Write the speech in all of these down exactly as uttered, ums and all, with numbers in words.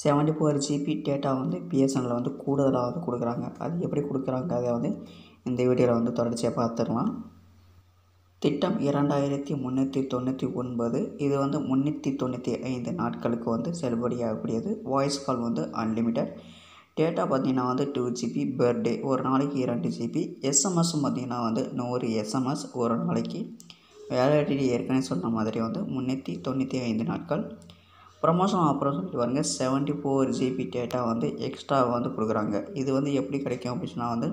Seventy four GB data வந்து BSNL வந்து கூடுதலாக வந்து கொடுக்குறாங்க. அது எப்படி கொடுக்குறாங்க அதை வந்து இந்த வீடியோவில் வந்து தொடர்ச்சியாக பார்த்துடலாம். திட்டம் இரண்டாயிரத்தி முந்நூற்றி தொண்ணூற்றி ஒன்பது இது வந்து முந்நூற்றி தொண்ணூற்றி ஐந்து நாட்களுக்கு வந்து செல்லுபடியாகக்கூடியது. வாய்ஸ் கால் வந்து அன்லிமிட்டட். டேட்டா பார்த்திங்கன்னா வந்து டூ ஜிபி பெர் டே, ஒரு நாளைக்கு இரண்டு ஜிபி. எஸ்எம்எஸும் பார்த்திங்கன்னா வந்து நூறு எஸ்எம்எஸ் ஒரு நாளைக்கு. வேலிடிட்டி ஏற்கனவே சொன்ன மாதிரி வந்து முந்நூற்றி தொண்ணூற்றி ஐந்து நாட்கள். ப்ரமோஷன் ஆஃபர் சொல்லிட்டு பாருங்க, செவன்ட்டி ஃபோர் ஜிபி டேட்டா வந்து எக்ஸ்ட்ரா வந்து கொடுக்குறாங்க. இது வந்து எப்படி கிடைக்கும் அப்படின்னா வந்து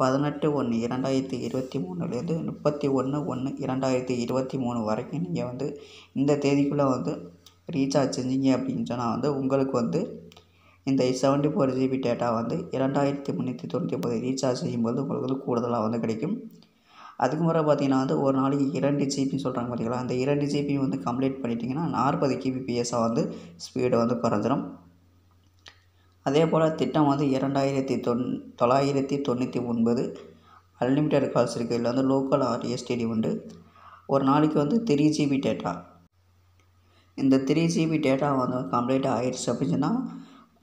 பதினெட்டு ஒன்று இரண்டாயிரத்தி இருபத்தி மூணுலேருந்து முப்பத்தி ஒன்று ஒன்று இரண்டாயிரத்தி இருபத்தி மூணு வரைக்கும் நீங்கள் வந்து இந்த தேதிக்குள்ளே வந்து ரீசார்ஜ் செஞ்சீங்க அப்படின்னு சொன்னால் வந்து உங்களுக்கு வந்து இந்த செவன்ட்டி ஃபோர் ஜிபி டேட்டா வந்து இரண்டாயிரத்தி முந்நூற்றி தொண்ணூற்றி ஒம்பது ரீசார்ஜ் செய்யும்போது உங்களுக்கு வந்து கூடுதலாக வந்து கிடைக்கும். அதுக்கு முறை பார்த்திங்கன்னா வந்து ஒரு நாளைக்கு இரண்டு ஜிபின்னு சொல்கிறாங்க பார்த்திங்களா, அந்த இரண்டு ஜிபி வந்து கம்ப்ளீட் பண்ணிட்டிங்கன்னா நாற்பது கிபிபிஎஸ்ஸாக வந்து ஸ்பீடு வந்து குறைஞ்சிடும். அதே போல் திட்டம் வந்து இரண்டாயிரத்தி தொன் தொள்ளாயிரத்தி தொண்ணூற்றி ஒன்பது அன்லிமிட்டட் கால்ஸ் இருக்குது. இதில் வந்து லோக்கல் ஆர் எஸ்டிடி உண்டு. ஒரு நாளைக்கு வந்து த்ரீ ஜிபி டேட்டா. இந்த த்ரீ ஜிபி டேட்டா வந்து கம்ப்ளீட் ஆகிடுச்சு அப்படின்னு சொன்னால்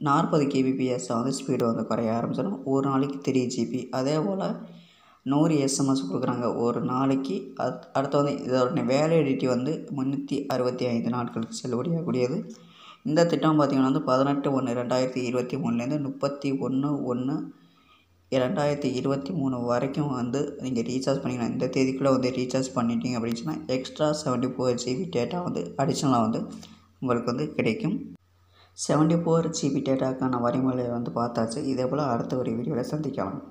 நாற்பது கிபிபிஎஸ்ஸாக வந்து ஸ்பீடு வந்து குறைய ஆரம்பிச்சிடும். ஒரு நாளைக்கு த்ரீ ஜிபி. அதே போல் நூறு எஸ்எம்எஸ் கொடுக்குறாங்க ஒரு நாளைக்கு. அத் அடுத்து வந்து இதோட வேலிடிட்டி வந்து முந்நூற்றி அறுபத்தி ஐந்து நாட்களுக்கு செல்லுபடியாகக்கூடியது. இந்த திட்டம் பார்த்திங்கன்னா வந்து பதினெட்டு ஒன்று ரெண்டாயிரத்தி இருபத்தி மூணுலேருந்து முப்பத்தி ஒன்று ஒன்று இரண்டாயிரத்தி இருபத்தி மூணு வரைக்கும் வந்து நீங்கள் ரீசார்ஜ் பண்ணிக்கலாம். இந்த தேதிக்குள்ளே வந்து ரீசார்ஜ் பண்ணிட்டீங்க அப்படின்னு சொன்னால் extra seventy four GB data வந்து அடிஷ்னலாக வந்து உங்களுக்கு வந்து கிடைக்கும். செவன்ட்டி ஃபோர் ஜிபி டேட்டாக்கான வரிமுறையை வந்து பார்த்தாச்சு. இதே போல் அடுத்த ஒரு வீடியோவில் சந்திக்கலாம்.